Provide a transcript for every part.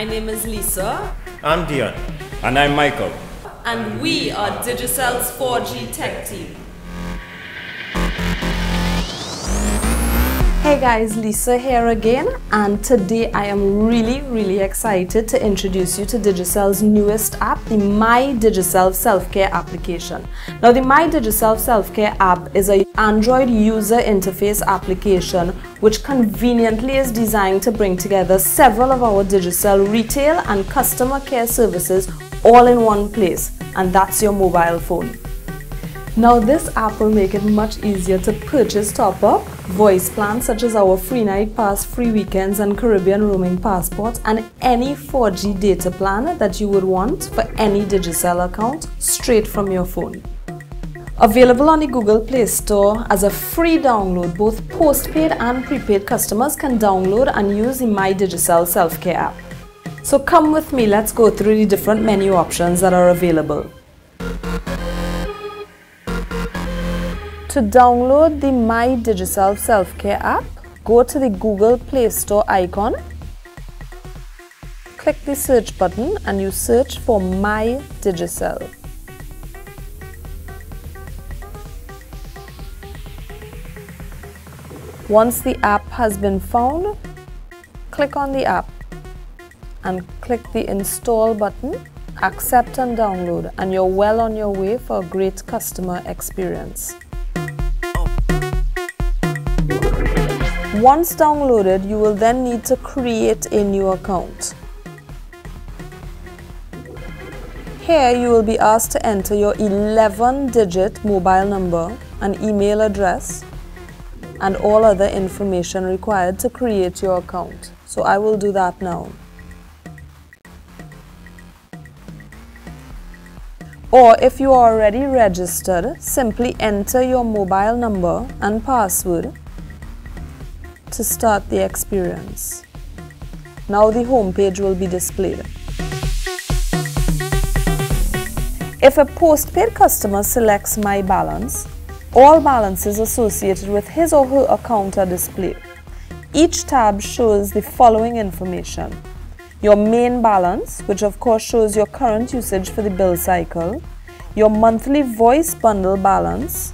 My name is Lisa. I'm Dion. And I'm Michael. And we are Digicel's 4G Tech Team. Hey guys, Lisa here again, and today I am really excited to introduce you to Digicel's newest app, the My Digicel Self Care Application. Now the My Digicel Self Care app is an Android user interface application which conveniently is designed to bring together several of our Digicel retail and customer care services all in one place, and that's your mobile phone. Now this app will make it much easier to purchase top-up, voice plans such as our free night pass, free weekends and Caribbean roaming passports, and any 4G data plan that you would want for any Digicel account straight from your phone. Available on the Google Play Store as a free download, both postpaid and prepaid customers can download and use the My Digicel Self Care app. So come with me, let's go through the different menu options that are available. To download the My Digicel Self Care app, go to the Google Play Store icon, click the search button, and you search for My Digicel. Once the app has been found, click on the app and click the install button, accept and download, and you're well on your way for a great customer experience. Once downloaded, you will then need to create a new account. Here you will be asked to enter your 11-digit mobile number and email address and all other information required to create your account. So I will do that now. Or if you are already registered, simply enter your mobile number and password to start the experience. Now the home page will be displayed. If a postpaid customer selects My Balance, all balances associated with his or her account are displayed. Each tab shows the following information: your main balance, which of course shows your current usage for the bill cycle, your monthly voice bundle balance,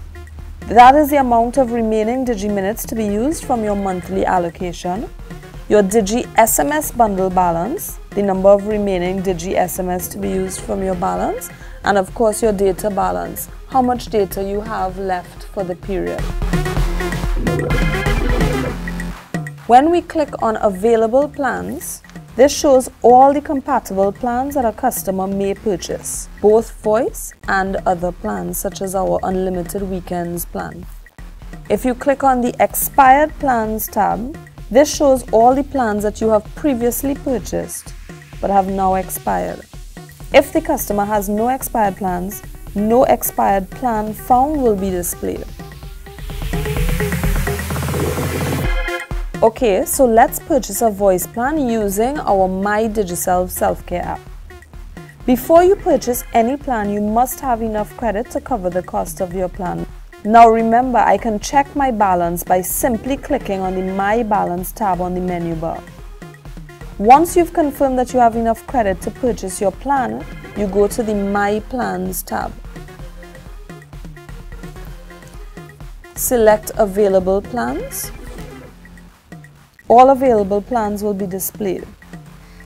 that is the amount of remaining DigiMinutes to be used from your monthly allocation, your Digi SMS bundle balance, the number of remaining Digi SMS to be used from your balance, and of course your data balance, how much data you have left for the period. When we click on Available Plans, this shows all the compatible plans that a customer may purchase, both voice and other plans such as our unlimited weekends plan. If you click on the Expired Plans tab, this shows all the plans that you have previously purchased but have now expired. If the customer has no expired plans, no expired plan found will be displayed. Okay, so let's purchase a voice plan using our My Digicel Self Care app. Before you purchase any plan, you must have enough credit to cover the cost of your plan. Now remember, I can check my balance by simply clicking on the My Balance tab on the menu bar. Once you've confirmed that you have enough credit to purchase your plan, you go to the My Plans tab. Select Available Plans. All available plans will be displayed.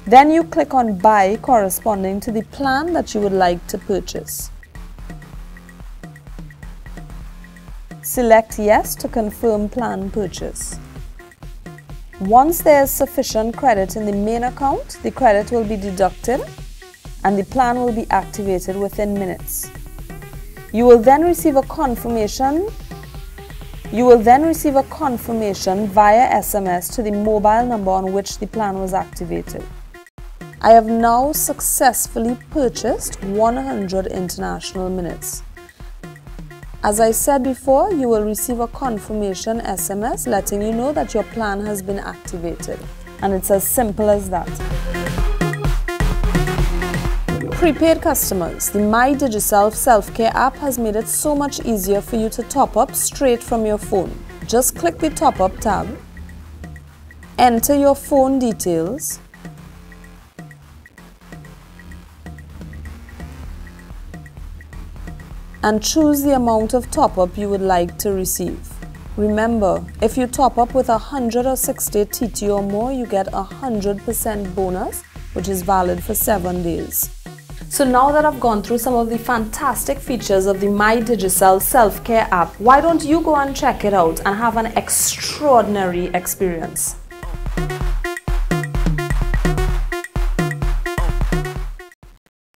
Then you click on Buy, corresponding to the plan that you would like to purchase. Select Yes to confirm plan purchase. Once there is sufficient credit in the main account, the credit will be deducted and the plan will be activated within minutes. You will then receive a confirmation via SMS to the mobile number on which the plan was activated. I have now successfully purchased 100 international minutes. As I said before, you will receive a confirmation SMS letting you know that your plan has been activated. And it's as simple as that. Prepaid customers, the My Digicel Self Care app has made it so much easier for you to top up straight from your phone. Just click the Top Up tab, enter your phone details, and choose the amount of top-up you would like to receive. Remember, if you top up with 160 TT or more, you get 100% bonus, which is valid for 7 days. So now that I've gone through some of the fantastic features of the My Digicel Self Care app, why don't you go and check it out and have an extraordinary experience?